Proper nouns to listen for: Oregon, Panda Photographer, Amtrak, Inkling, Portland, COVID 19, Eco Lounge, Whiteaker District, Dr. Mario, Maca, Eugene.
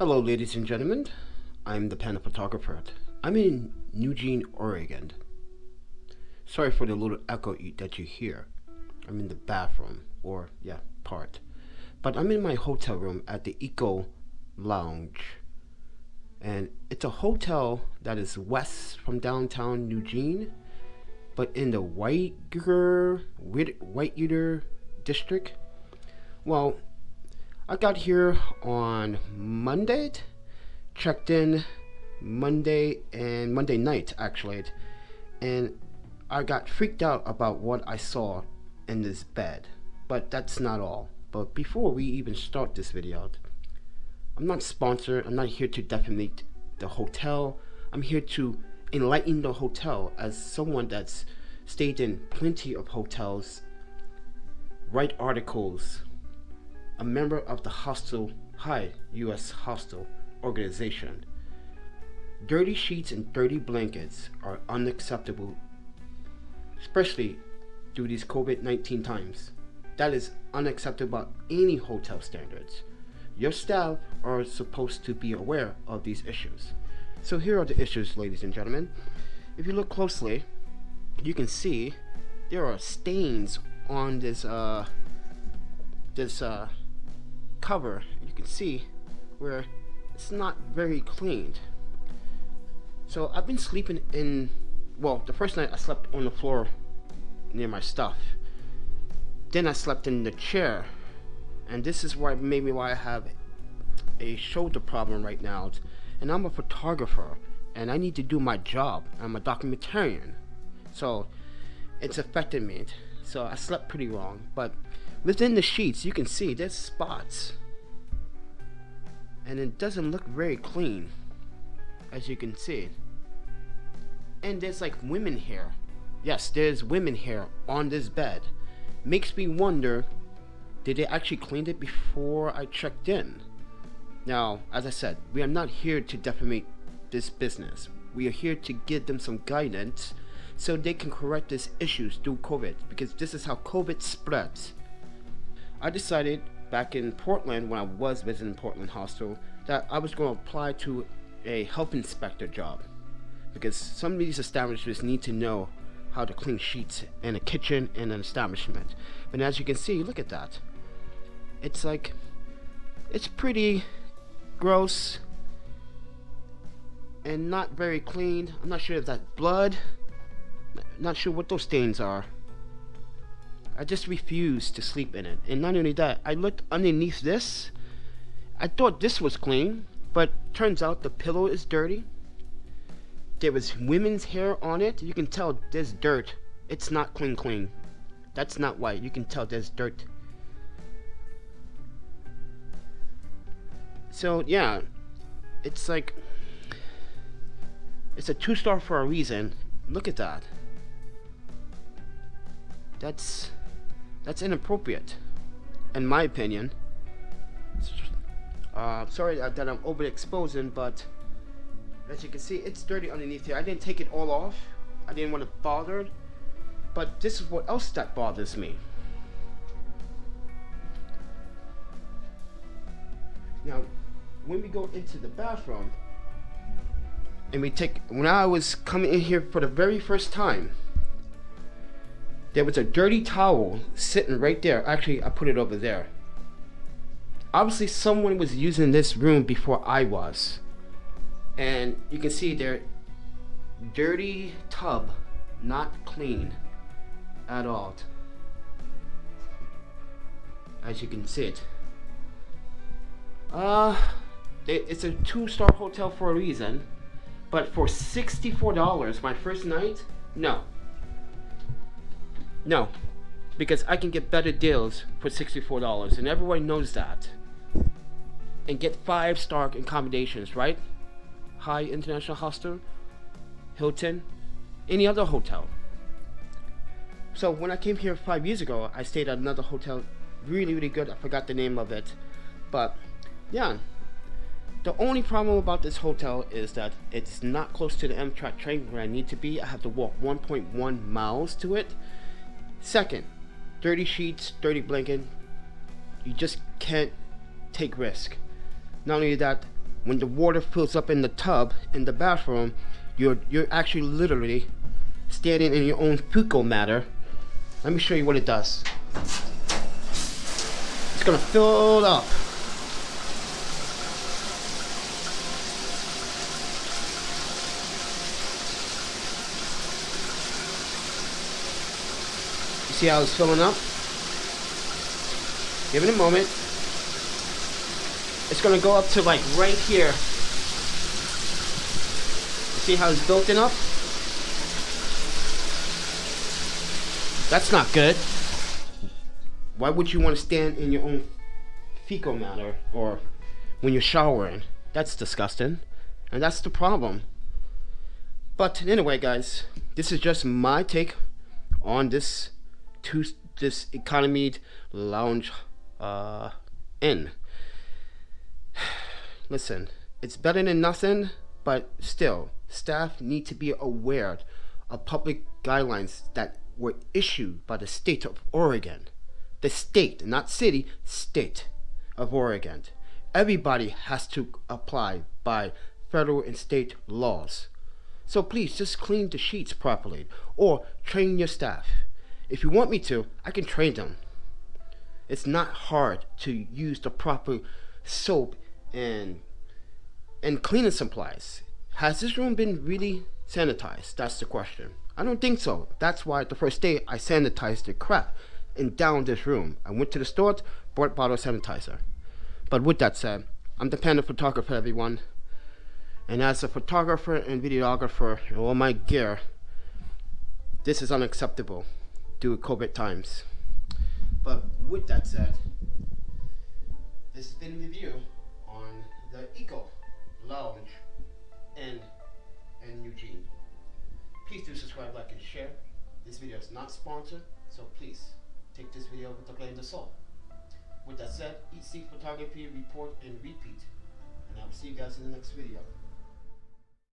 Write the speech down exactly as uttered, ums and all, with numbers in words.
Hello ladies and gentlemen, I'm the Panda Photographer. I'm in Eugene, Oregon. Sorry for the little echo that you hear. I'm in the bathroom, or yeah, part. But I'm in my hotel room at the Eco Lounge. And it's a hotel that is west from downtown Eugene, but in the Whiteaker, Whiteaker District. Well, I got here on Monday, checked in Monday and Monday night actually, and I got freaked out about what I saw in this bed. But that's not all. But before we even start this video, I'm not sponsored, I'm not here to defame the hotel, I'm here to enlighten the hotel as someone that's stayed in plenty of hotels, write articles, a member of the hostel, high U S hostel organization. Dirty sheets and dirty blankets are unacceptable, especially through these COVID nineteen times. That is unacceptable by any hotel standards. Your staff are supposed to be aware of these issues. So here are the issues, ladies and gentlemen. If you look closely, you can see there are stains on this uh, this uh, cover. You can see where it's not very cleaned. So I've been sleeping in, well, the first night I slept on the floor near my stuff, then I slept in the chair, and this is why maybe why I have a shoulder problem right now. And I'm a photographer and I need to do my job. I'm a documentarian, so it's affected me. So I slept pretty wrong, but within the sheets you can see there's spots and it doesn't look very clean, as you can see. And there's like women hair. Yes, there's women hair on this bed. Makes me wonder, did they actually clean it before I checked in? Now, as I said, we are not here to defame this business. We are here to give them some guidance so they can correct these issues through COVID, because this is how COVID spreads. I decided back in Portland, when I was visiting Portland hostel, that I was going to apply to a health inspector job, because some of these establishments need to know how to clean sheets in a kitchen and an establishment. But as you can see, look at that. It's like, it's pretty gross and not very clean. I'm not sure if that's blood. Not sure what those stains are. I just refused to sleep in it. And not only that, I looked underneath this. I thought this was clean, but turns out the pillow is dirty. There was women's hair on it. You can tell there's dirt. It's not clean clean. That's not white. You can tell there's dirt. So yeah, it's like, it's a two star for a reason. Look at that. That's That's inappropriate, in my opinion. Uh, sorry that I'm overexposing, but as you can see, it's dirty underneath here. I didn't take it all off. I didn't want to bother. But this is what else that bothers me. Now, when we go into the bathroom, and we take, when I was coming in here for the very first time, there was a dirty towel sitting right there. Actually, I put it over there. Obviously, someone was using this room before I was. And you can see there, dirty tub, not clean at all. As you can see it. Uh, it's a two-star hotel for a reason, but for sixty-four dollars my first night, no. No, because I can get better deals for sixty-four dollars, and everyone knows that. And get five-star accommodations, right? High International Hostel, Hilton, any other hotel. So when I came here five years ago, I stayed at another hotel, really, really good. I forgot the name of it, but yeah. The only problem about this hotel is that it's not close to the Amtrak train where I need to be. I have to walk one point one miles to it. Second, dirty sheets, dirty blanket. You just can't take risk. Not only that, when the water fills up in the tub in the bathroom, you're you're actually literally standing in your own fecal matter. Let me show you what it does. It's gonna fill up. You see how it's filling up? Give it a moment. It's gonna go up to like right here. See how it's built up? That's not good. Why would you want to stand in your own fecal matter or when you're showering? That's disgusting. And that's the problem. But anyway, guys, this is just my take on this to this Econo Lounge uh, inn. Listen, it's better than nothing, but still, staff need to be aware of public guidelines that were issued by the state of Oregon. The state, not city, state of Oregon. Everybody has to apply by federal and state laws. So please just clean the sheets properly or train your staff. If you want me to, I can train them. It's not hard to use the proper soap and and cleaning supplies. Has this room been really sanitized? That's the question. I don't think so. That's why the first day I sanitized the crap and down this room. I went to the store, bought bottle sanitizer. But with that said, I'm the Panda Photographer, everyone. And as a photographer and videographer and all my gear, this is unacceptable due to COVID times. But with that said, this has been a review on the Eco Lounge and and Eugene. Please do subscribe, like, and share. This video is not sponsored, so please take this video with a grain of salt. With that said, E C Photography report and repeat, and I will see you guys in the next video.